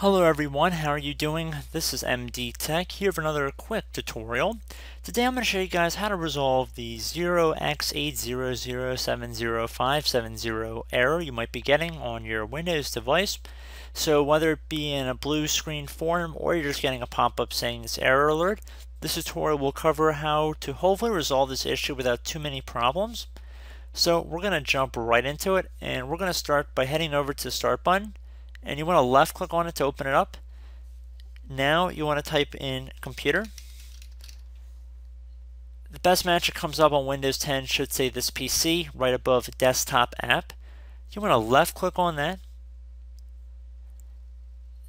Hello everyone, how are you doing? This is MD Tech here for another quick tutorial. Today I'm going to show you guys how to resolve the 0x80070570 error you might be getting on your Windows device. So whether it be in a blue screen form or you're just getting a pop-up saying this error alert, this tutorial will cover how to hopefully resolve this issue without too many problems. So we're going to jump right into it, and we're going to start by heading over to the Start button. And you want to left click on it to open it up. Now you want to type in computer. The best match that comes up on Windows 10 should say this PC right above desktop app. You want to left click on that.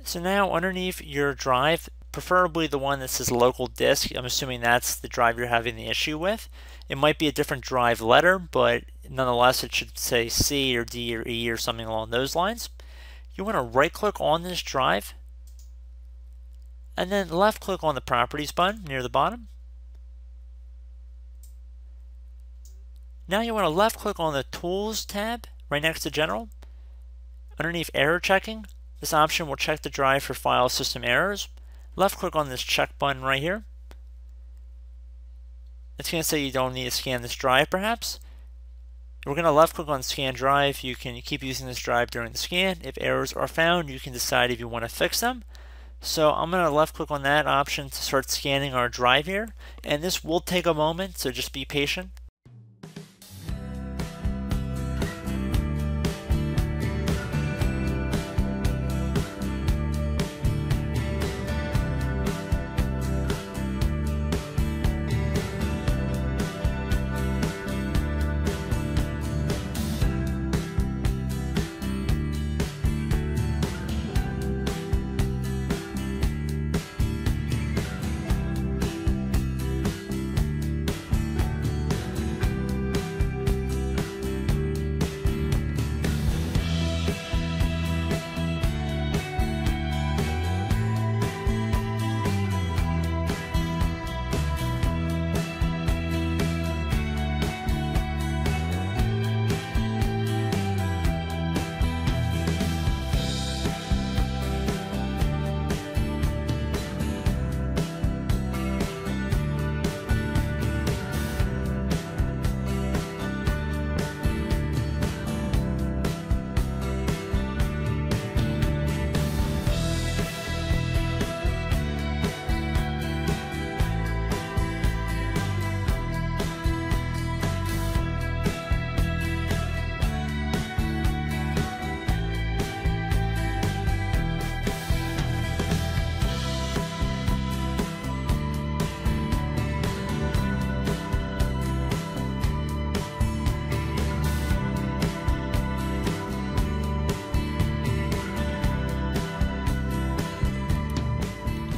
So now underneath your drive, preferably the one that says local disk, I'm assuming that's the drive you're having the issue with. It might be a different drive letter, but nonetheless it should say C or D or E or something along those lines. You want to right click on this drive and then left click on the properties button near the bottom. Now you want to left click on the tools tab right next to general. Underneath error checking, this option will check the drive for file system errors. Left click on this check button right here. It's going to say you don't need to scan this drive perhaps. We're going to left click on scan drive. You can keep using this drive during the scan. If errors are found, you can decide if you want to fix them. So I'm going to left click on that option to start scanning our drive here. And this will take a moment, so just be patient.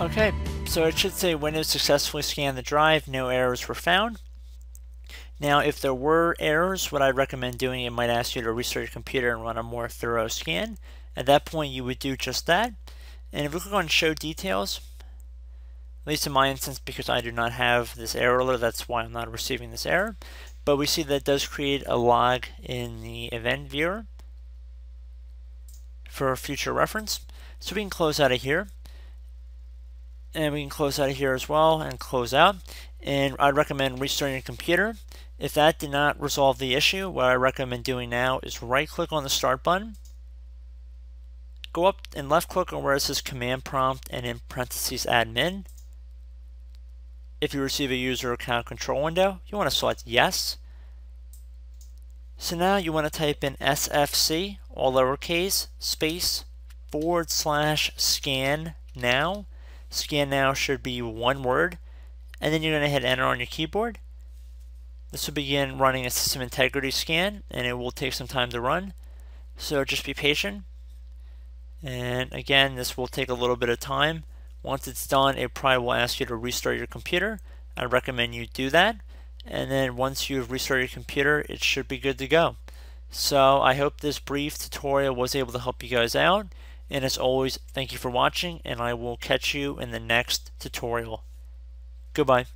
Okay, so it should say Windows successfully scanned the drive, no errors were found. Now if there were errors, what I'd recommend doing, it might ask you to restart your computer and run a more thorough scan. At that point you would do just that. And if we click on show details, at least in my instance because I do not have this error alert, that's why I'm not receiving this error. But we see that it does create a log in the event viewer for future reference. So we can close out of here. And we can close out of here as well and close out. And I'd recommend restarting your computer. If that did not resolve the issue, what I recommend doing now is right click on the Start button, go up and left click on where it says Command Prompt and in parentheses Admin. If you receive a user account control window, you want to select Yes. So now you want to type in SFC, all lowercase, space, / scan now. Scan now should be one word, and then you're going to hit enter on your keyboard. This will begin running a system integrity scan, and it will take some time to run, so just be patient. And again, this will take a little bit of time. Once it's done, it probably will ask you to restart your computer. I recommend you do that, and then once you've restarted your computer, it should be good to go. So I hope this brief tutorial was able to help you guys out. And as always, thank you for watching, and I will catch you in the next tutorial. Goodbye.